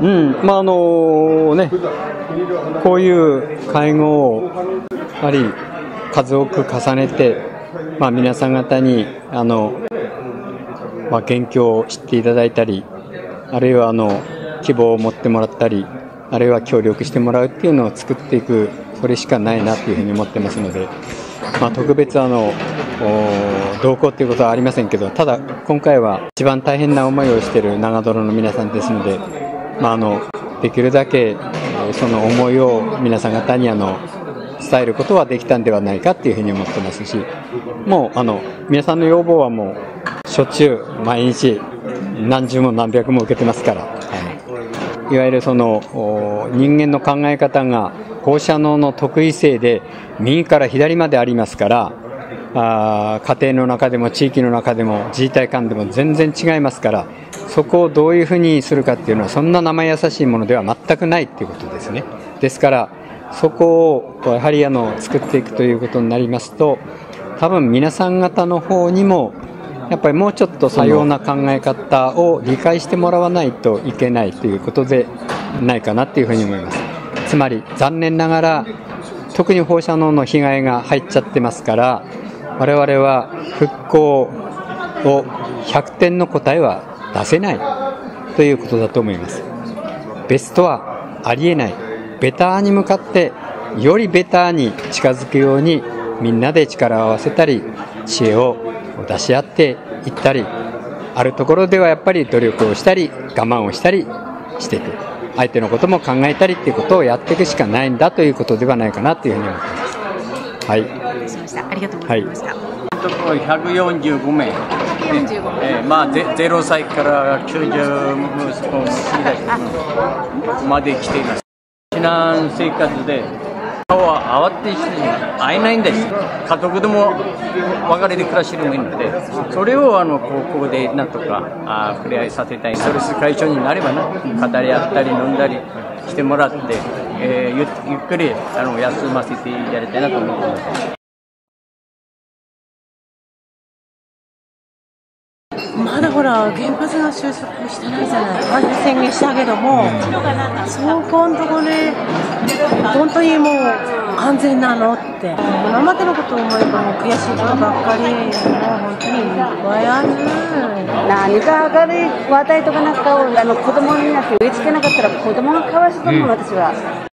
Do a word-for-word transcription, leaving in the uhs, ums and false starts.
うん、まああのね、こういう会合をやはり数多く重ねて、まあ、皆さん方にあの、まあ、元凶を知っていただいたり、あるいはあの希望を持ってもらったり、あるいは協力してもらうっていうのを作っていく、それしかないなというふうに思ってますので、まあ、特別あの同行ということはありませんけど、ただ今回は一番大変な思いをしている長泥の皆さんですので。まあ、あのできるだけその思いを皆さん方にあの伝えることはできたんではないかというふうに思ってますし、もうあの皆さんの要望はもうしょっちゅう毎日何十も何百も受けてますから、はい、いわゆるその人間の考え方が放射能の特異性で右から左までありますから、あ家庭の中でも地域の中でも自治体間でも全然違いますから、そこをどういうふうにするかっていうのはそんな生優しいものでは全くないっていうことですね。ですからそこをやはりあの作っていくということになりますと、多分皆さん方の方にもやっぱりもうちょっと多様な考え方を理解してもらわないといけないということでないかなっていうふうに思います。つまり残念ながら特に放射能の被害が入っちゃってますから、我々は復興をひゃくてんの答えは出せないということだと思います。ベストはありえない。ベターに向かってよりベターに近づくようにみんなで力を合わせたり、知恵を出し合っていったり、あるところではやっぱり努力をしたり我慢をしたりしていく、相手のことも考えたりということをやっていくしかないんだということではないかなというふうに思っています。はい。ありがとうございました。ひゃくよんじゅうごめい、えーまあ、ゼロさいからきゅうじゅうまで来ています。避難生活で顔は慌てして会えないんです。家族でも別れて暮らしているので、それをあの高校でなんとか触れ合いさせたい。ストレス解消になればな、語り合ったり飲んだりしてもらって、えー、ゆ, ゆっくりあの休ませていただきたいなと思っています。まだほら原発が収束してないじゃない、完全宣言したけども、そこのとこね、本当にもう安全なのって、今までのことを思えばもう悔しいことばっかり、もう本当にいっぱいある。何か明るい話題とかなんかをあの子供になって植え付けなかったら、子供がかわいそうだもん、私は。